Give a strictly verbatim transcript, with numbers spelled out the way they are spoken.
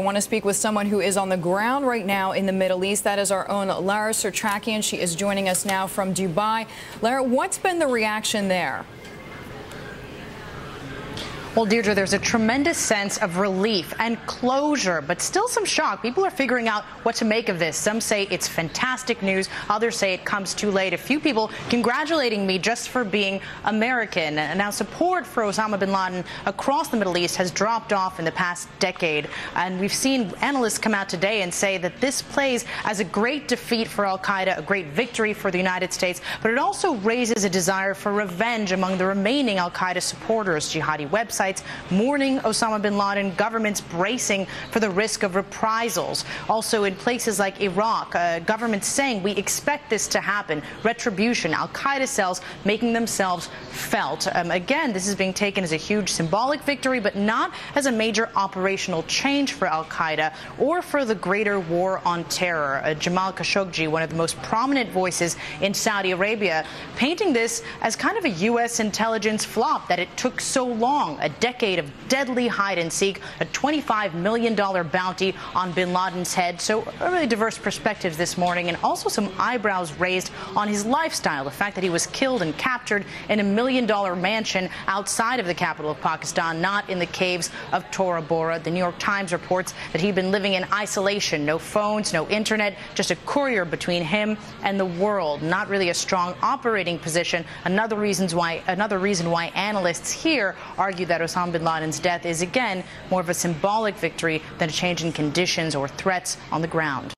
we want to speak with someone who is on the ground right now in the Middle East. That is our own Lara Setrakian. She is joining us now from Dubai. Lara, what's been the reaction there? Well, Deirdre, there's a tremendous sense of relief and closure, but still some shock. People are figuring out what to make of this. Some say it's fantastic news. Others say it comes too late. A few people congratulating me just for being American. Now, support for Osama bin Laden across the Middle East has dropped off in the past decade. And we've seen analysts come out today and say that this plays as a great defeat for al-Qaeda, a great victory for the United States. But it also raises a desire for revenge among the remaining al-Qaeda supporters, jihadi websites mourning Osama bin Laden, governments bracing for the risk of reprisals. Also in places like Iraq, uh, governments saying we expect this to happen. Retribution, al-Qaeda cells making themselves felt. Um, again, this is being taken as a huge symbolic victory, but not as a major operational change for al-Qaeda or for the greater war on terror. Uh, Jamal Khashoggi, one of the most prominent voices in Saudi Arabia, painting this as kind of a U S intelligence flop, that it took so long. A decade of deadly hide-and-seek, a twenty-five million dollar bounty on bin Laden's head. So really diverse perspectives this morning, and also some eyebrows raised on his lifestyle, the fact that he was killed and captured in a million-dollar mansion outside of the capital of Pakistan, not in the caves of Tora Bora. The New York Times reports that he'd been living in isolation, no phones, no internet, just a courier between him and the world. Not really a strong operating position. Another reasons why, another reason why analysts here argue that Osama bin Laden's death is, again, more of a symbolic victory than a change in conditions or threats on the ground.